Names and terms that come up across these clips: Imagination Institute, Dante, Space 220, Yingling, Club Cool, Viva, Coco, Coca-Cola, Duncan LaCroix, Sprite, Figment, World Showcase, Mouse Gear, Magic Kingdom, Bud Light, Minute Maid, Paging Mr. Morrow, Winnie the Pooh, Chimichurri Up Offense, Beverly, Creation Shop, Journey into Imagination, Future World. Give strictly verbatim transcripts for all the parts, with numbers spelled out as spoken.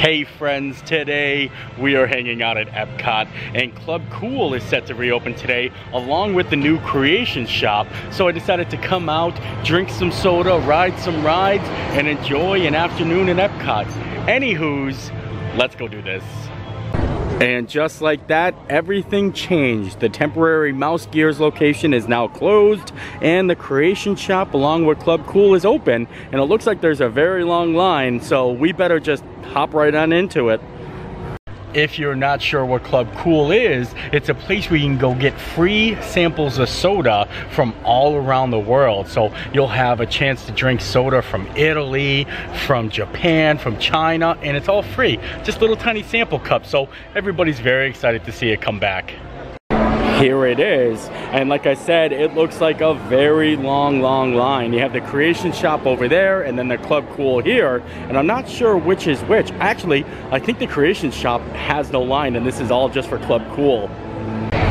Hey friends, today we are hanging out at Epcot, and Club Cool is set to reopen today along with the new Creation Shop. So I decided to come out, drink some soda, ride some rides, and enjoy an afternoon in Epcot. Anywho's, let's go do this. And just like that, everything changed. The temporary Mouse Gears location is now closed, and the Creation Shop along with Club Cool is open. And it looks like there's a very long line, so we better just hop right on into it. If you're not sure what Club Cool is, it's a place where you can go get free samples of soda from all around the world. So you'll have a chance to drink soda from Italy, from Japan, from China, and it's all free. Just little tiny sample cups. So everybody's very excited to see it come back. Here it is, and like I said, it looks like a very long long line. You have the Creation Shop over there and then the Club Cool here, and I'm not sure which is which. Actually, I think the Creation Shop has no line and this is all just for Club Cool.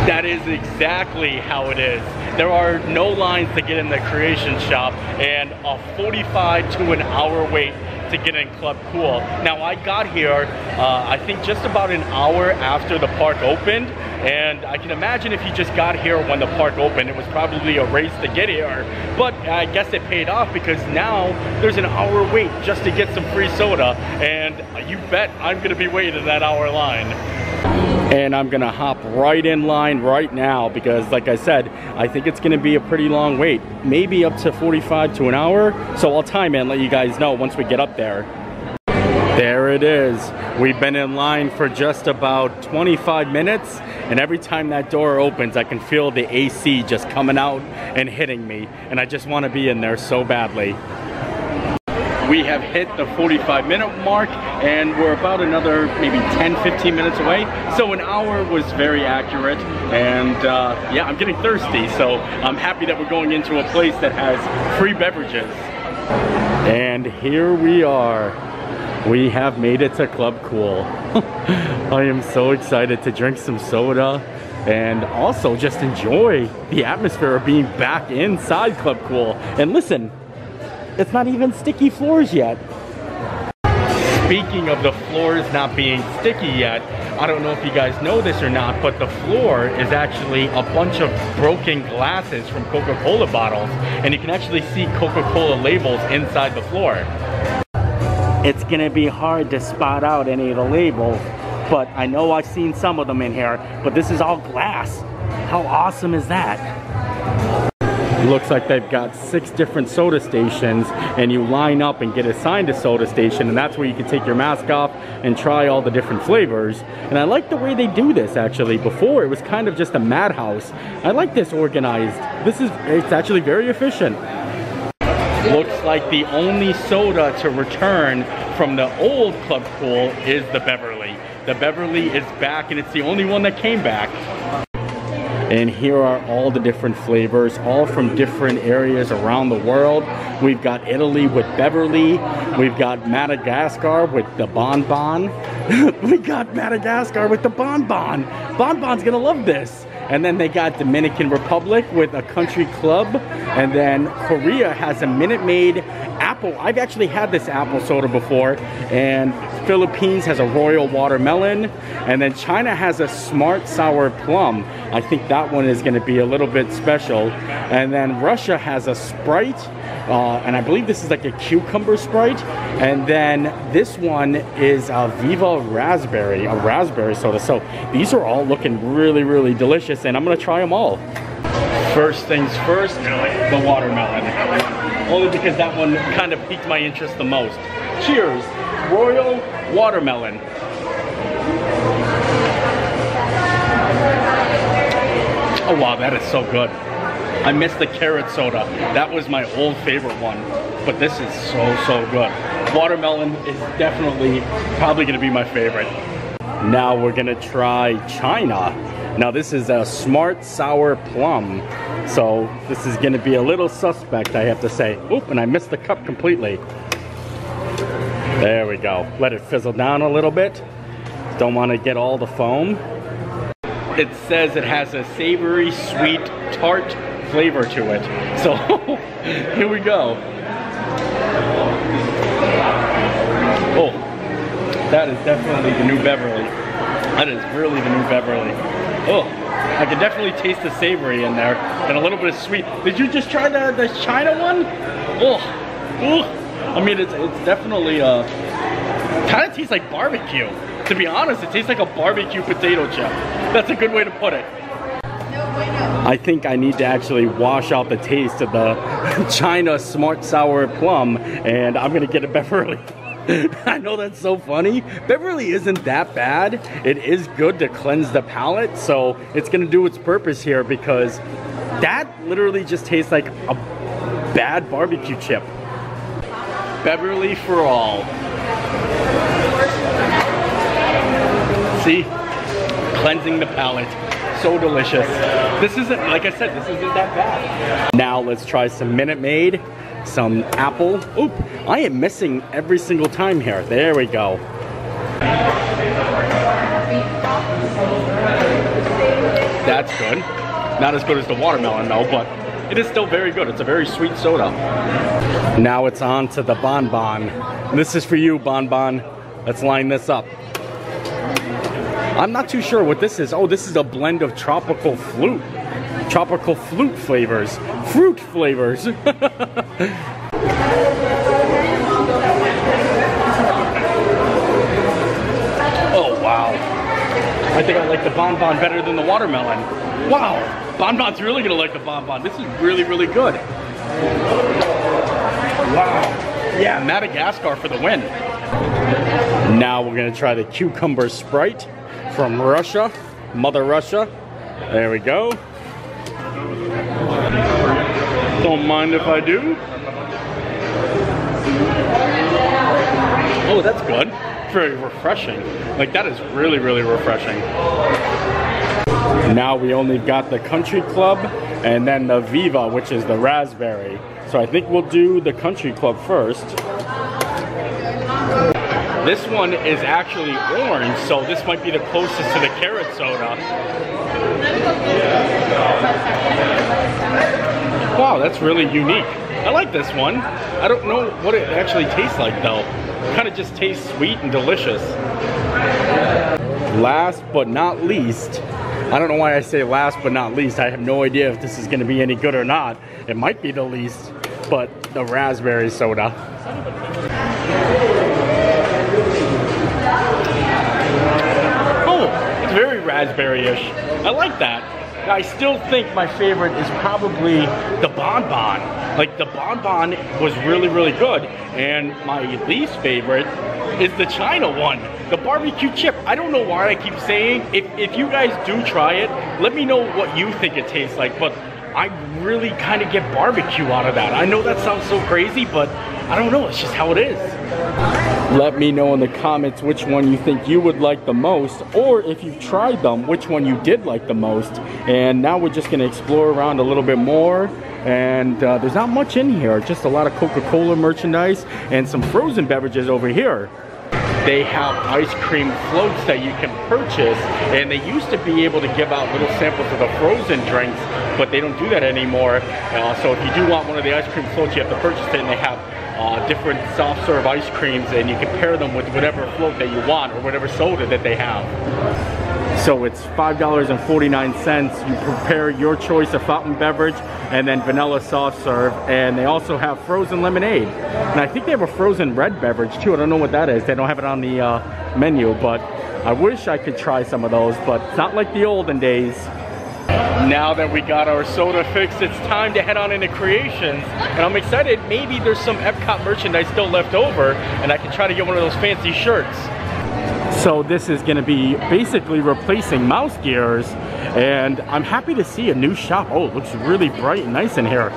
That is exactly how it is. There are no lines to get in the Creation Shop and a forty-five to an hour wait to get in Club Cool. Now I got here uh, I think just about an hour after the park opened, and I can imagine if you just got here when the park opened, it was probably a race to get here, but I guess it paid off because now there's an hour wait just to get some free soda, and you bet I'm gonna be waiting in that hour line. And I'm gonna hop right in line right now because, like I said, I think it's gonna be a pretty long wait. Maybe up to forty-five to an hour. So I'll time it and let you guys know once we get up there. There it is. We've been in line for just about twenty-five minutes. And every time that door opens, I can feel the A C just coming out and hitting me. And I just wanna be in there so badly. We have hit the forty-five minute mark, and we're about another maybe ten, fifteen minutes away. So an hour was very accurate, and uh, yeah, I'm getting thirsty. So I'm happy that we're going into a place that has free beverages. And here we are. We have made it to Club Cool. I am so excited to drink some soda and also just enjoy the atmosphere of being back inside Club Cool. And listen, it's not even sticky floors yet. Speaking of the floors not being sticky yet, I don't know if you guys know this or not, but the floor is actually a bunch of broken glasses from Coca-Cola bottles, and you can actually see Coca-Cola labels inside the floor. It's gonna be hard to spot out any of the labels, but I know I've seen some of them in here, but this is all glass. How awesome is that? Looks like they've got six different soda stations, and you line up and get assigned a soda station, and that's where you can take your mask off and try all the different flavors. And I like the way they do this. Actually, before it was kind of just a madhouse. I like this organized. This is, it's actually very efficient. Looks like the only soda to return from the old Club Cool is the Beverly. The Beverly is back, and it's the only one that came back. And here are all the different flavors, all from different areas around the world. We've got Italy with Beverly. We've got Madagascar with the bonbon. We got Madagascar with the bonbon. Bonbon's gonna love this. And then they got Dominican Republic with a country club. And then Korea has a Minute Maid apple. I've actually had this apple soda before. And Philippines has a royal watermelon, and then China has a smart sour plum. I think that one is going to be a little bit special. And then Russia has a Sprite, uh, and I believe this is like a cucumber Sprite. And then this one is a Viva raspberry, a raspberry soda. So these are all looking really, really delicious, and I'm going to try them all. First things first, the watermelon. Only because that one kind of piqued my interest the most. Cheers. Royal watermelon. Oh wow, that is so good. I missed the carrot soda. That was my old favorite one, but this is so, so good. Watermelon is definitely probably gonna be my favorite. Now we're gonna try China. Now this is a smart sour plum. So this is gonna be a little suspect, I have to say. Oop, and I missed the cup completely. There we go. Let it fizzle down a little bit. Don't want to get all the foam. It says it has a savory, sweet, tart flavor to it. So, here we go. Oh, That is definitely the new Beverly. That is really the new Beverly. Oh, I can definitely taste the savory in there and a little bit of sweet. Did you just try the, the China one? Oh, oh. I mean, it's, it's definitely uh, kind of tastes like barbecue. To be honest, it tastes like a barbecue potato chip. That's a good way to put it. I think I need to actually wash out the taste of the China Smart Sour Plum, and I'm gonna get a Beverly. I know that's so funny. Beverly isn't that bad. It is good to cleanse the palate, so it's gonna do its purpose here because that literally just tastes like a bad barbecue chip. Beverly for all. See? Cleansing the palate. So delicious. This isn't, like I said, this isn't that bad. Now let's try some Minute Maid, some apple. Oop, I am missing every single time here. There we go. That's good. Not as good as the watermelon though, but it is still very good. It's a very sweet soda. Now it's on to the bonbon. This is for you, bonbon. Let's line this up. I'm not too sure what this is. Oh, this is a blend of tropical flute. Tropical flute flavors. Fruit flavors. Oh, wow. I think I like the bonbon better than the watermelon. Wow. Bonbon's really going to like the bonbon. This is really, really good. Wow. Yeah, Madagascar for the win. Now we're going to try the cucumber Sprite. From Russia, Mother Russia. There we go. Don't mind if I do. Oh, that's good. Very refreshing. Like, that is really, really refreshing. Now we only got the Country Club and then the Viva, which is the raspberry. So I think we'll do the Country Club first. This one is actually orange, so this might be the closest to the carrot soda. Wow, that's really unique. I like this one. I don't know what it actually tastes like though. It kind of just tastes sweet and delicious. Last but not least, I don't know why I say last but not least. I have no idea if this is going to be any good or not. It might be the least, but the raspberry soda. Very raspberry-ish. I like that. I still think my favorite is probably the bonbon. Like, the bonbon was really, really good. And my least favorite is the China one. The barbecue chip. I don't know why I keep saying. If, if you guys do try it, let me know what you think it tastes like. But I really kind of get barbecue out of that. I know that sounds so crazy, but I don't know. It's just how it is. Let me know in the comments which one you think you would like the most, or if you've tried them, which one you did like the most. And now we're just gonna explore around a little bit more, and uh, there's not much in here, just a lot of Coca-Cola merchandise and some frozen beverages over here. They have ice cream floats that you can purchase, and they used to be able to give out little samples of the frozen drinks, but they don't do that anymore. Uh, so if you do want one of the ice cream floats, you have to purchase it, and they have Uh, different soft serve ice creams, and you can pair them with whatever float that you want or whatever soda that they have. So it's five dollars and forty-nine cents. You prepare your choice of fountain beverage and then vanilla soft serve, and they also have frozen lemonade. And I think they have a frozen red beverage too. I don't know what that is. They don't have it on the uh, menu, but I wish I could try some of those, but it's not like the olden days. Now that we got our soda fix, it's time to head on into Creations, and I'm excited. Maybe there's some Epcot merchandise still left over, and I can try to get one of those fancy shirts. So this is going to be basically replacing Mouse Gears, and I'm happy to see a new shop. Oh, it looks really bright and nice in here.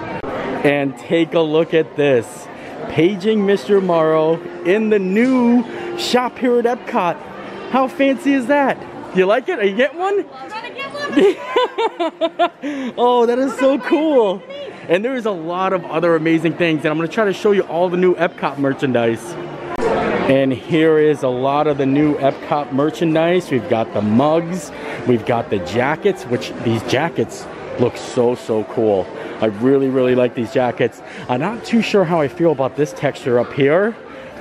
And take a look at this. Paging Mister Morrow in the new shop here at Epcot. How fancy is that? You like it? Are you getting one? I'm gonna get one. Oh, that is so cool. And there is a lot of other amazing things, and I'm gonna try to show you all the new Epcot merchandise. And here is a lot of the new Epcot merchandise. We've got the mugs, we've got the jackets, which these jackets look so, so cool. I really, really like these jackets. I'm not too sure how I feel about this texture up here,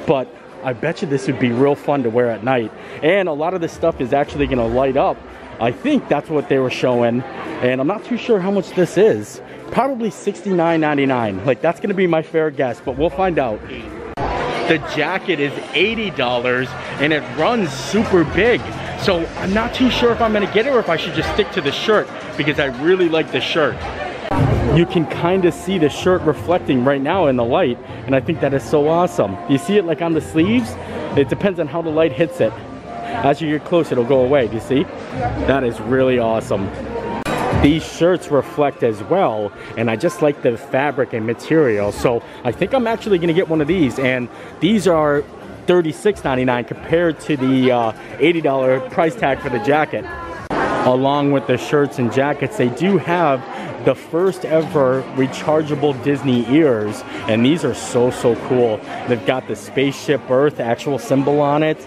but I bet you this would be real fun to wear at night. And a lot of this stuff is actually gonna light up. I think that's what they were showing. And I'm not too sure how much this is. Probably sixty-nine ninety-nine. Like, that's gonna be my fair guess, but we'll find out. The jacket is eighty dollars and it runs super big. So I'm not too sure if I'm gonna get it or if I should just stick to the shirt, because I really like the shirt. You can kind of see the shirt reflecting right now in the light, and I think that is so awesome. You see it like on the sleeves? It depends on how the light hits it. As you get close, it'll go away, do you see? That is really awesome. These shirts reflect as well, and I just like the fabric and material, so I think I'm actually gonna get one of these, and these are thirty-six ninety-nine compared to the uh, eighty dollar price tag for the jacket. Along with the shirts and jackets, they do have the first ever rechargeable Disney ears, and these are so, so cool. They've got the Spaceship Earth actual symbol on it,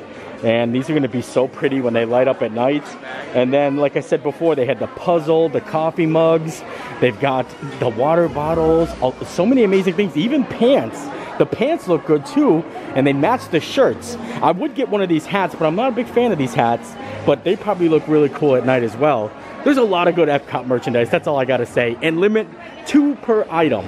and these are gonna be so pretty when they light up at night. And then, like I said before, they had the puzzle, the coffee mugs, they've got the water bottles, so many amazing things, even pants. The pants look good too, and they match the shirts. I would get one of these hats, but I'm not a big fan of these hats, but they probably look really cool at night as well. There's a lot of good Epcot merchandise, that's all I gotta say, and limit two per item.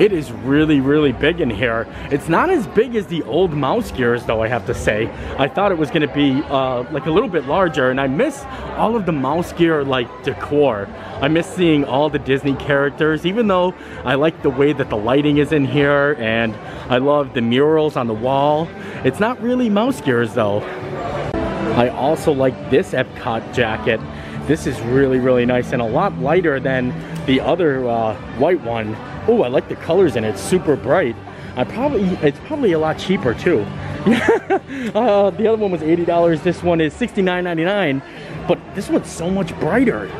It is really, really big in here. It's not as big as the old Mouse Gears though, I have to say. I thought it was gonna be uh, like a little bit larger, and I miss all of the Mouse Gear like decor. I miss seeing all the Disney characters, even though I like the way that the lighting is in here, and I love the murals on the wall. It's not really Mouse Gears though. I also like this Epcot jacket. This is really, really nice and a lot lighter than the other uh, white one. Oh, I like the colors in it, it's super bright. I probably, it's probably a lot cheaper too. uh, the other one was eighty dollars, this one is sixty-nine ninety-nine, but this one's so much brighter.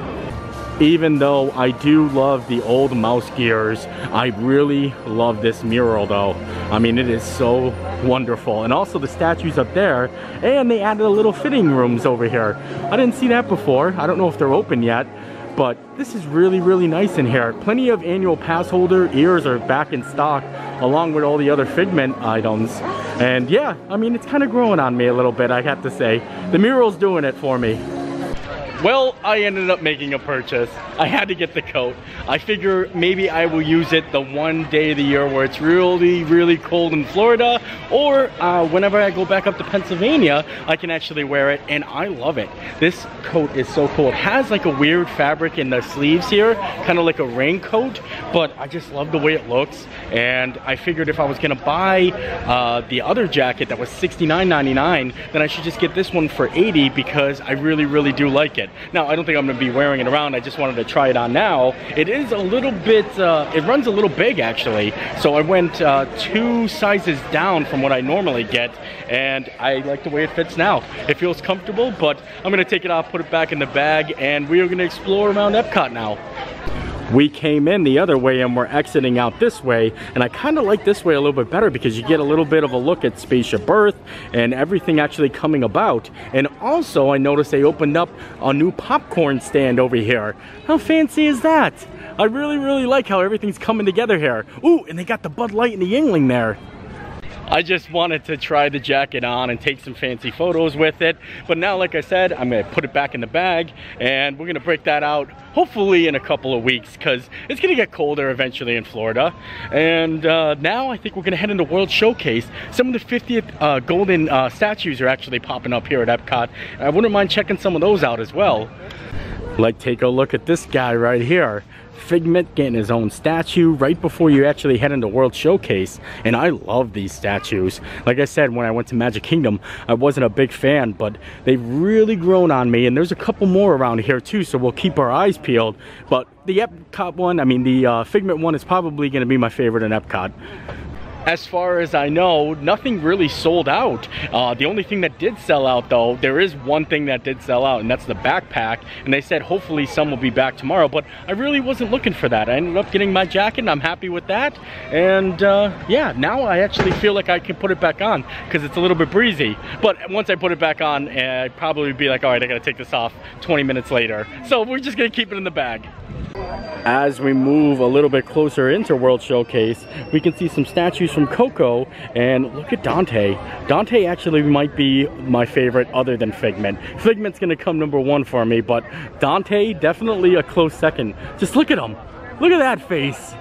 Even though I do love the old Mouse Gears, I really love this mural though. I mean, it is so wonderful. And also the statues up there, and they added a little fitting rooms over here. I didn't see that before. I don't know if they're open yet, but this is really, really nice in here. Plenty of annual pass holder ears are back in stock, along with all the other Figment items. And yeah, I mean, it's kind of growing on me a little bit, I have to say. The mural's doing it for me. Well, I ended up making a purchase. I had to get the coat. I figure maybe I will use it the one day of the year where it's really, really cold in Florida, or uh, whenever I go back up to Pennsylvania, I can actually wear it, and I love it. This coat is so cool. It has like a weird fabric in the sleeves here, kind of like a raincoat, but I just love the way it looks, and I figured if I was gonna buy uh, the other jacket that was sixty-nine ninety-nine, then I should just get this one for eighty dollars because I really, really do like it. Now, I don't think I'm gonna be wearing it around. I just wanted to try it on now. It is a little bit, uh, it runs a little big actually. So I went uh, two sizes down from what I normally get, and I like the way it fits now. It feels comfortable, but I'm gonna take it off, put it back in the bag, and we are gonna explore around Epcot now. We came in the other way and we're exiting out this way, and I kind of like this way a little bit better because you get a little bit of a look at Spaceship Earth and everything actually coming about. And also I noticed they opened up a new popcorn stand over here. How fancy is that? I really, really like how everything's coming together here. Ooh, and they got the Bud Light and the Yingling there. I just wanted to try the jacket on and take some fancy photos with it. But now, like I said, I'm gonna put it back in the bag, and we're gonna break that out hopefully in a couple of weeks because it's gonna get colder eventually in Florida. And uh, now I think we're gonna head into World Showcase. Some of the fiftieth uh, golden uh, statues are actually popping up here at Epcot. I wouldn't mind checking some of those out as well. Like, take a look at this guy right here. Figment getting his own statue right before you actually head into World Showcase, and I love these statues. Like I said, when I went to Magic Kingdom, I wasn't a big fan, but they've really grown on me, and there's a couple more around here too, so we'll keep our eyes peeled. But the Epcot one, I mean the uh, Figment one is probably going to be my favorite in Epcot. As far as I know, nothing really sold out. Uh, the only thing that did sell out though, there is one thing that did sell out, and that's the backpack. And they said hopefully some will be back tomorrow, but I really wasn't looking for that. I ended up getting my jacket and I'm happy with that. And uh, yeah, now I actually feel like I can put it back on because it's a little bit breezy. But once I put it back on, I'd probably be like, all right, I gotta take this off twenty minutes later. So we're just gonna keep it in the bag. As we move a little bit closer into World Showcase, we can see some statues from Coco, and look at Dante. Dante actually might be my favorite other than Figment. Figment's gonna come number one for me, but Dante, definitely a close second. Just look at him. Look at that face.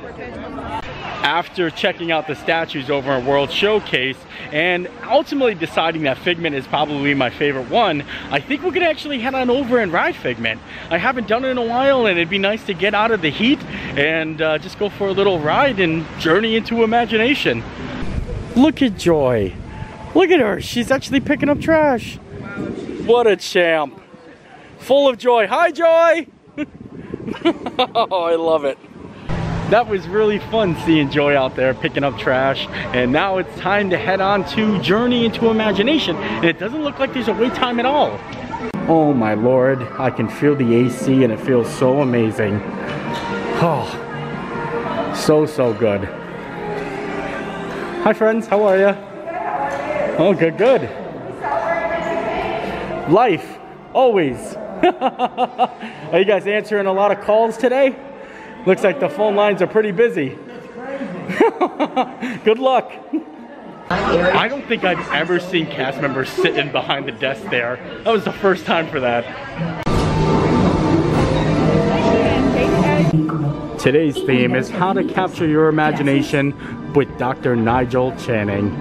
After checking out the statues over at World Showcase and ultimately deciding that Figment is probably my favorite one, I think we could actually head on over and ride Figment. I haven't done it in a while, and it'd be nice to get out of the heat and uh, just go for a little ride and journey into imagination. Look at Joy. Look at her. She's actually picking up trash. What a champ. Full of joy. Hi, Joy. Oh, I love it. That was really fun seeing Joy out there picking up trash, and now it's time to head on to Journey into Imagination, and it doesn't look like there's a wait time at all. Oh my lord, I can feel the A C and it feels so amazing. Oh, so, so good. Hi friends, how are ya? Oh, good, good. Life, always. Are you guys answering a lot of calls today? Looks like the phone lines are pretty busy. That's crazy. Good luck. I don't think I've ever seen cast members sitting behind the desk there. That was the first time for that. Today's theme is how to capture your imagination with Doctor Nigel Channing.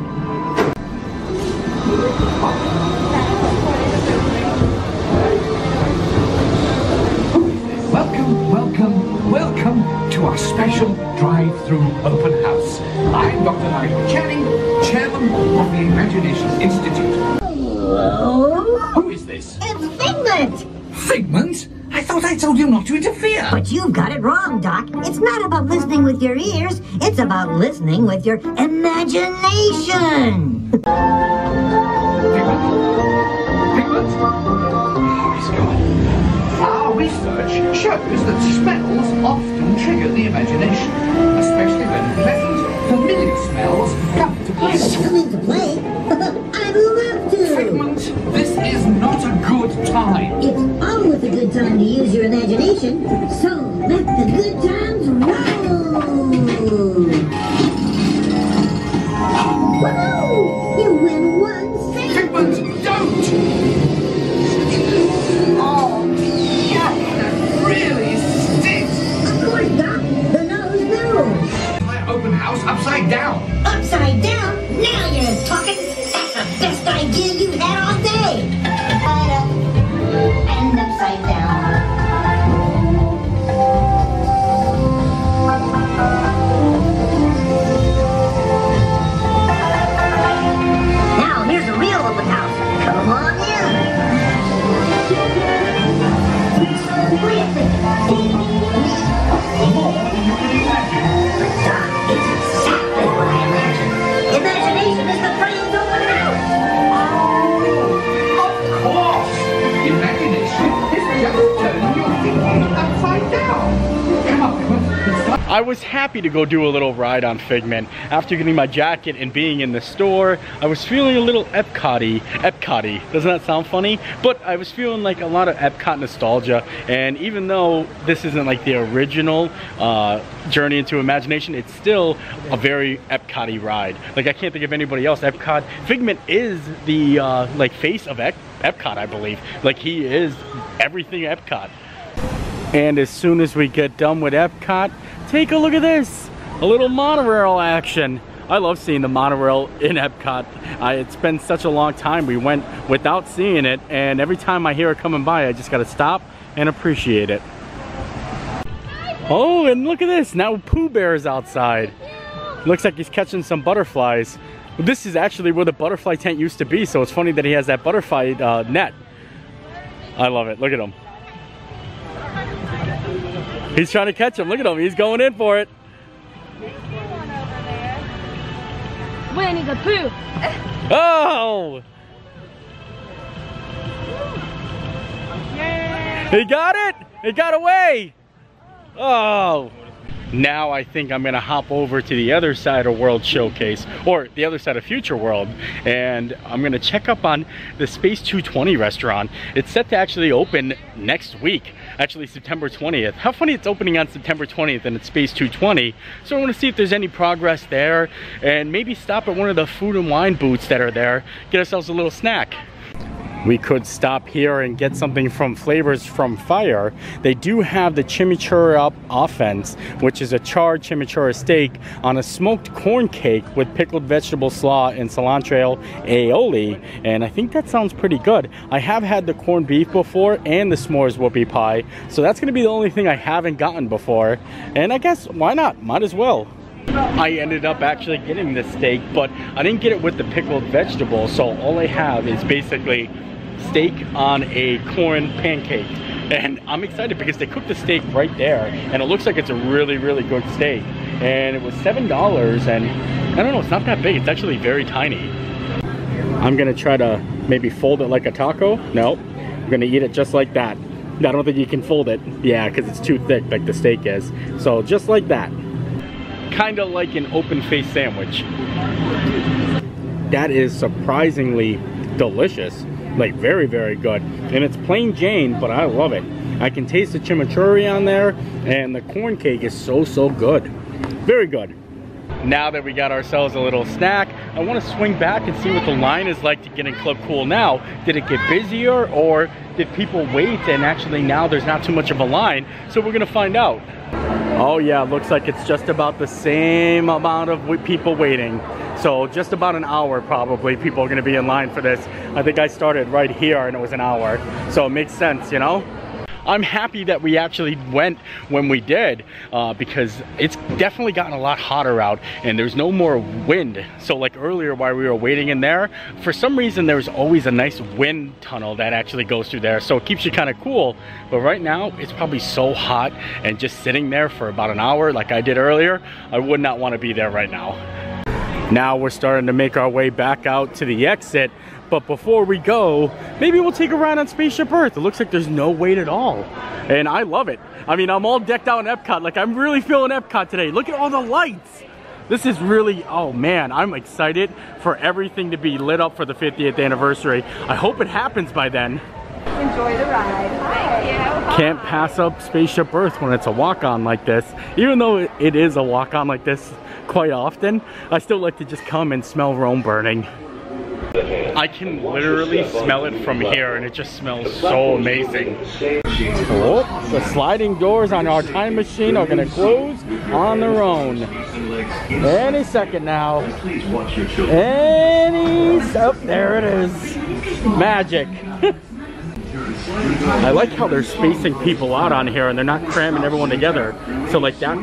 Our special drive-through open house. I'm Doctor Nigel Channing, chairman of the Imagination Institute. Hello? Who is this? It's Figment! Figment? I thought I told you not to interfere. But you've got it wrong, Doc. It's not about listening with your ears. It's about listening with your imagination. Figment? Figment? Oh, he's gone. Our research shows that smells often trigger the imagination, especially when pleasant, familiar smells come to play. Come into play? I'd love to! Figment, this is not a good time. It's always a good time to use your imagination, so let the good times roll! Whoa! You win one thing! Figment, don't! Upside down. Upside down? Now you're talking. That's the best idea you've had all day. Right up and upside down. Now here's a real open house. Come on in. Wait a second. More than you can imagine. Imagination is the brain's open house! Oh, of course! Imagination is just turning your thinking upside down! Come on, come on. I was happy to go do a little ride on Figment. After getting my jacket and being in the store, I was feeling a little Epcot-y. Epcot-y, doesn't that sound funny? But I was feeling like a lot of Epcot nostalgia, and even though this isn't like the original uh, Journey into Imagination, it's still a very Epcot-y ride. Like, I can't think of anybody else. Epcot, Figment is the uh, like face of Ep Epcot, I believe. Like, he is everything Epcot. And as soon as we get done with Epcot, take a look at this, a little monorail action. I love seeing the monorail in Epcot. I, it's been such a long time. We went without seeing it, and every time I hear it coming by, I just gotta stop and appreciate it. Oh, and look at this, now Pooh Bear is outside. Looks like he's catching some butterflies. This is actually where the butterfly tent used to be, so it's funny that he has that butterfly uh, net. I love it, look at him. He's trying to catch him. Look at him. He's going in for it. There's one over there. Winnie the Pooh. Oh! Yay! He got it. It got away. Oh. now I think I'm gonna hop over to the other side of World Showcase, or the other side of Future World, and I'm gonna check up on the Space two twenty restaurant. It's set to actually open next week, actually September twentieth. How funny it's opening on September twentieth and it's Space two twenty. So I wanna see if there's any progress there, and maybe stop at one of the food and wine booths that are there, get ourselves a little snack. We could stop here and get something from Flavors from Fire. They do have the Chimichurri Up Offense, which is a charred chimichurri steak on a smoked corn cake with pickled vegetable slaw and cilantro aioli. And I think that sounds pretty good. I have had the corned beef before and the s'mores whoopie pie. So that's gonna be the only thing I haven't gotten before. And I guess, why not? Might as well. I ended up actually getting this steak, but I didn't get it with the pickled vegetables. So all I have is basically steak on a corn pancake, and I'm excited because they cooked the steak right there, and it looks like it's a really really good steak, and it was seven dollars, and I don't know, it's not that big, it's actually very tiny. I'm gonna try to maybe fold it like a taco. No, I'm gonna eat it just like that. I don't think you can fold it, yeah, because it's too thick like the steak is. So just like that, kind of like an open faced sandwich. That is surprisingly delicious, like very very good, and it's plain Jane, but I love it. I can taste the chimichurri on there, and the corn cake is so so good, very good. Now that we got ourselves a little snack, I want to swing back and see what the line is like to get in Club Cool now. Did it get busier, or did people wait and actually now there's not too much of a line? So we're gonna find out. Oh yeah, looks like it's just about the same amount of people waiting. So just about an hour probably people are gonna be in line for this. I think I started right here and it was an hour. So it makes sense, you know? I'm happy that we actually went when we did, uh, because it's definitely gotten a lot hotter out and there's no more wind. So like earlier while we were waiting in there, for some reason there's always a nice wind tunnel that actually goes through there, so it keeps you kind of cool. But right now it's probably so hot, and just sitting there for about an hour like I did earlier, I would not want to be there right now. Now we're starting to make our way back out to the exit. But before we go, maybe we'll take a ride on Spaceship Earth. It looks like there's no wait at all, and I love it. I mean, I'm all decked out in Epcot. Like, I'm really feeling Epcot today. Look at all the lights. This is really, oh man, I'm excited for everything to be lit up for the fiftieth anniversary. I hope it happens by then. Enjoy the ride. Hi. Thank you. Can't pass up Spaceship Earth when it's a walk-on like this. Even though it is a walk-on like this quite often, I still like to just come and smell Rome burning. I can literally smell it from here, and it just smells so amazing. Oh, the sliding doors on our time machine are gonna close on their own. Any second now. Any, oh, there it is. Magic. I like how they're spacing people out on here, and they're not cramming everyone together. So like that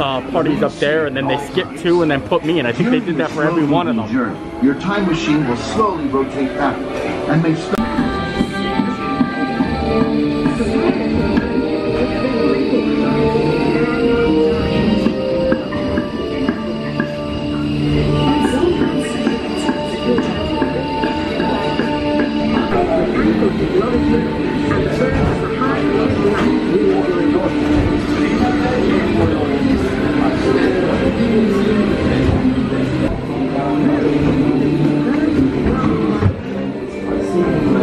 uh, party's up there, and then they skip two and then put me in. I think they did that for every one of them. Your time machine will slowly rotate back and make space. Thank you.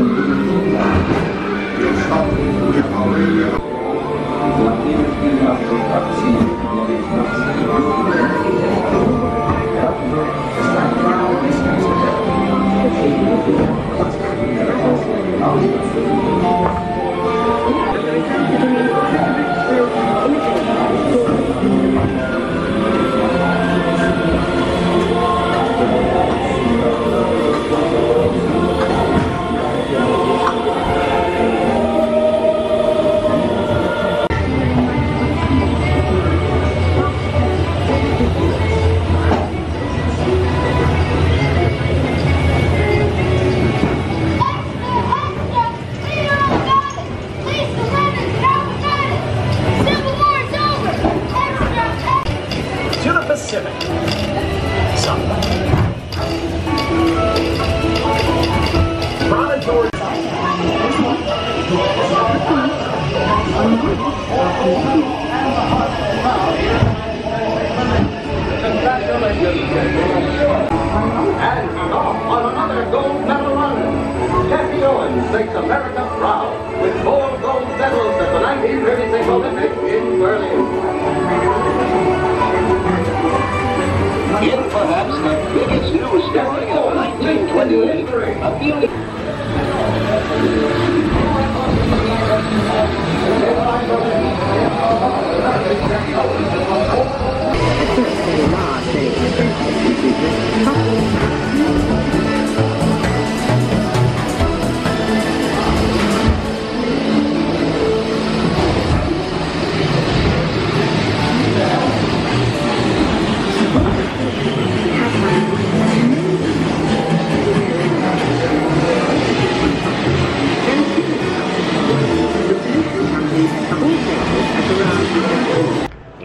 makes America proud with four gold medals at the nineteen thirty-six Olympics in Berlin. In perhaps the biggest news story of nineteen twenty-eight, a beauty.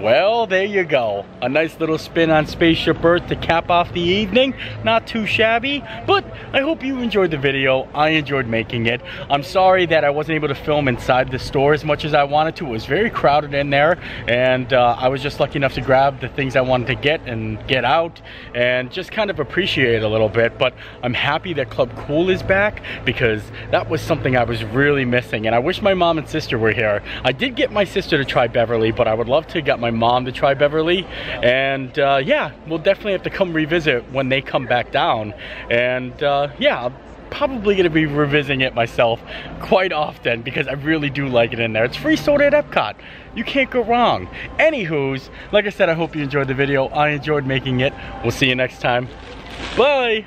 Well, there you go. A nice little spin on Spaceship Earth to cap off the evening. Not too shabby, but I hope you enjoyed the video. I enjoyed making it. I'm sorry that I wasn't able to film inside the store as much as I wanted to. It was very crowded in there, and uh, I was just lucky enough to grab the things I wanted to get and get out and just kind of appreciate it a little bit. But I'm happy that Club Cool is back, because that was something I was really missing, and I wish my mom and sister were here. I did get my sister to try Beverly, but I would love to get my mom to try Beverly, and uh, yeah, we'll definitely have to come revisit when they come back down. And uh, yeah, I'm probably gonna be revisiting it myself quite often, because I really do like it in there. It's free soda at Epcot. You can't go wrong. Anywho's, like I said, I hope you enjoyed the video. I enjoyed making it. We'll see you next time. Bye.